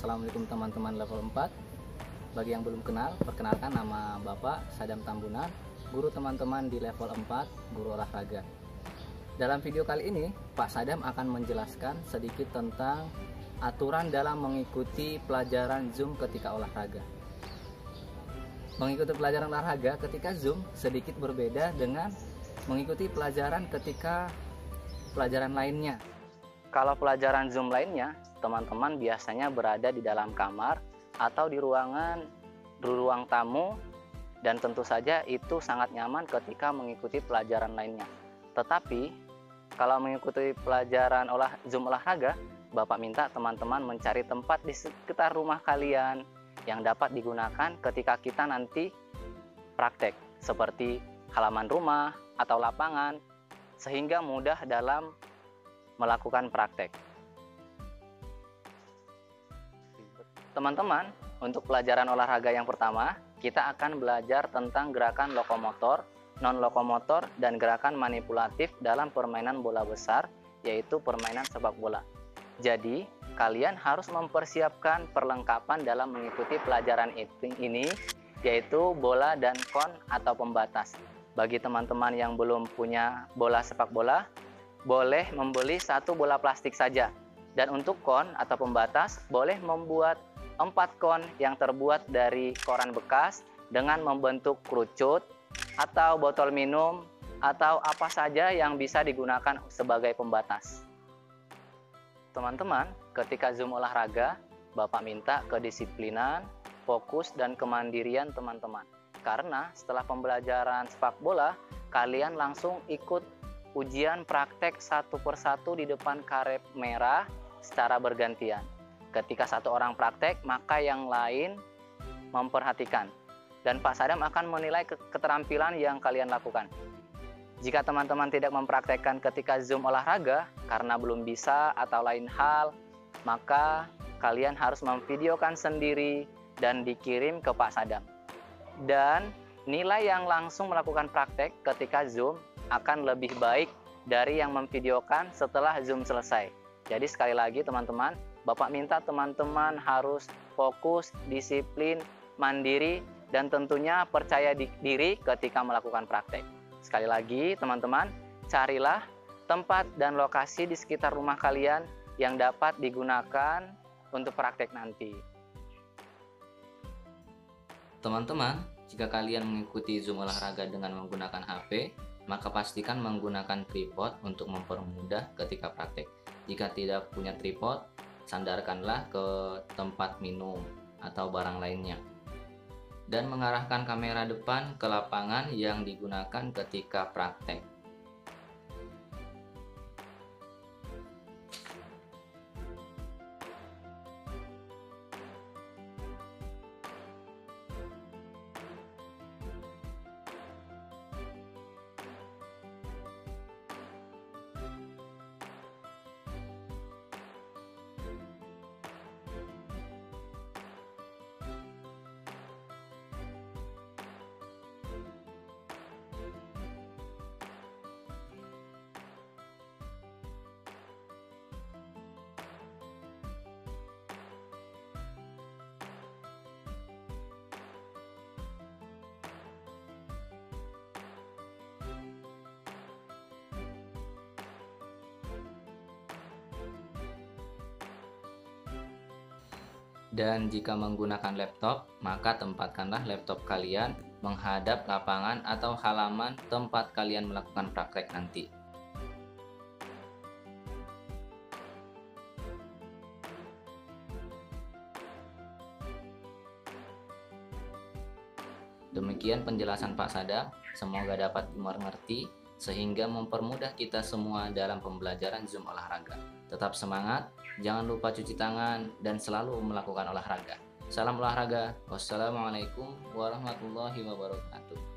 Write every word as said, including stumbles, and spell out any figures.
Assalamualaikum teman-teman level empat. Bagi yang belum kenal, perkenalkan nama Bapak Saddam Tambunan, guru teman-teman di level empat, guru olahraga. Dalam video kali ini, Pak Saddam akan menjelaskan sedikit tentang aturan dalam mengikuti pelajaran Zoom ketika olahraga. Mengikuti pelajaran olahraga ketika Zoom sedikit berbeda dengan mengikuti pelajaran ketika pelajaran lainnya. Kalau pelajaran Zoom lainnya, teman-teman biasanya berada di dalam kamar atau di ruangan ruang tamu, dan tentu saja itu sangat nyaman ketika mengikuti pelajaran lainnya. Tetapi kalau mengikuti pelajaran olah Zoom olahraga, Bapak minta teman-teman mencari tempat di sekitar rumah kalian yang dapat digunakan ketika kita nanti praktek, seperti halaman rumah atau lapangan, sehingga mudah dalam melakukan praktek. Teman-teman, untuk pelajaran olahraga yang pertama, kita akan belajar tentang gerakan lokomotor, non-lokomotor, dan gerakan manipulatif dalam permainan bola besar, yaitu permainan sepak bola. Jadi, kalian harus mempersiapkan perlengkapan dalam mengikuti pelajaran ini, yaitu bola dan kon atau pembatas. Bagi teman-teman yang belum punya bola sepak bola, boleh membeli satu bola plastik saja. Dan untuk kon atau pembatas, boleh membuat empat kon yang terbuat dari koran bekas dengan membentuk kerucut atau botol minum atau apa saja yang bisa digunakan sebagai pembatas. Teman-teman, ketika Zoom olahraga, Bapak minta kedisiplinan, fokus, dan kemandirian teman-teman. Karena setelah pembelajaran sepak bola, kalian langsung ikut ujian praktek satu persatu di depan karet merah secara bergantian. Ketika satu orang praktek, maka yang lain memperhatikan. Dan Pak Saddam akan menilai keterampilan yang kalian lakukan. Jika teman-teman tidak mempraktekkan ketika Zoom olahraga karena belum bisa atau lain hal, maka kalian harus memvideokan sendiri dan dikirim ke Pak Saddam. Dan nilai yang langsung melakukan praktek ketika Zoom akan lebih baik dari yang memvideokan setelah Zoom selesai. Jadi sekali lagi teman-teman, Bapak minta teman-teman harus fokus, disiplin, mandiri, dan tentunya percaya diri ketika melakukan praktek. Sekali lagi teman-teman, carilah tempat dan lokasi di sekitar rumah kalian yang dapat digunakan untuk praktek nanti. Teman-teman, jika kalian mengikuti Zoom olahraga dengan menggunakan H P, maka pastikan menggunakan tripod untuk mempermudah ketika praktek. Jika tidak punya tripod, sandarkanlah ke tempat minum atau barang lainnya. Dan mengarahkan kamera depan ke lapangan yang digunakan ketika praktek. Dan jika menggunakan laptop, maka tempatkanlah laptop kalian menghadap lapangan atau halaman tempat kalian melakukan praktek nanti. Demikian penjelasan Pak Saddam, semoga dapat dimengerti sehingga mempermudah kita semua dalam pembelajaran Zoom olahraga. Tetap semangat, jangan lupa cuci tangan, dan selalu melakukan olahraga. Salam olahraga, wassalamualaikum warahmatullahi wabarakatuh.